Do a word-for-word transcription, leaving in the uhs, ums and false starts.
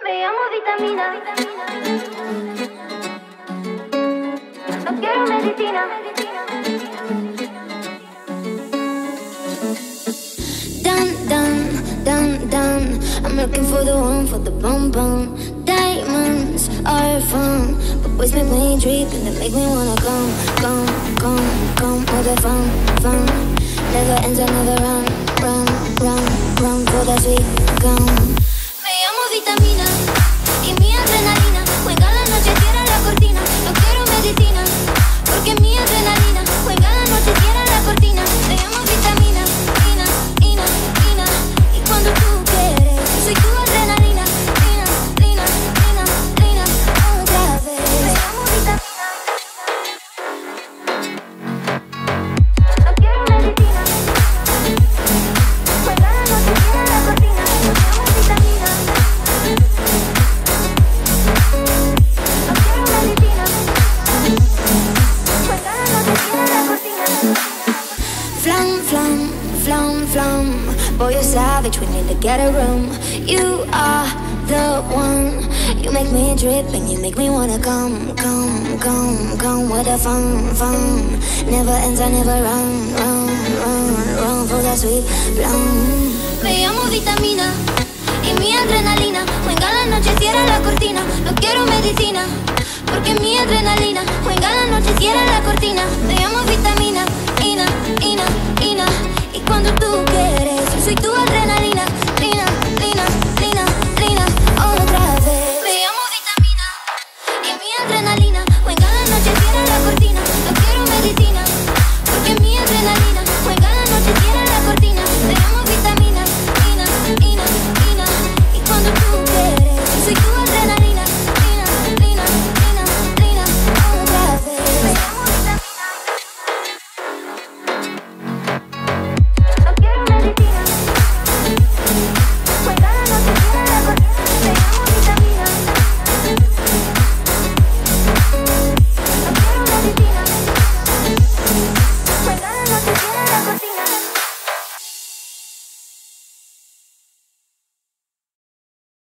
Me llamo Vitamina. No quiero medicina. Dun dun dun dun. I'm looking for the one for the bum bum. Diamonds are fun, but boys make me drip and they make me wanna come, come, come, come with the fun, fun. Never ends, I never run, run, run, run for the sweet gum. Vitamina y mi adrenalina, juega la noche, cierra la cortina. No quiero medicina, porque mi adrenalina, juega la noche, cierra la cortina. Me llamo vitamina, ina, ina, ina. Y cuando tú quieres, soy tu adrenalina, lina, lina, lina, lina. Otra vez. Me llamo vitamina. No quiero medicina, juega la noche, cierra la cortina. Me llamo vitamina. Flum, flum, flum, flum. Boy, you're savage, we need to get a room. You are the one. You make me drip and you make me wanna come, come, come, come with a fun, fun. Never ends, I never run, run, run, run for that sweet plum. Me llamo Vitamina y mi adrenalina. Juega la noche, cierra la cortina. No quiero medicina, porque mi adrenalina. Juega la noche, cierra la cortina. Me llamo Vitamina. Ina, Ina, Ina. Y cuando tú quieres, soy tu adrenalina.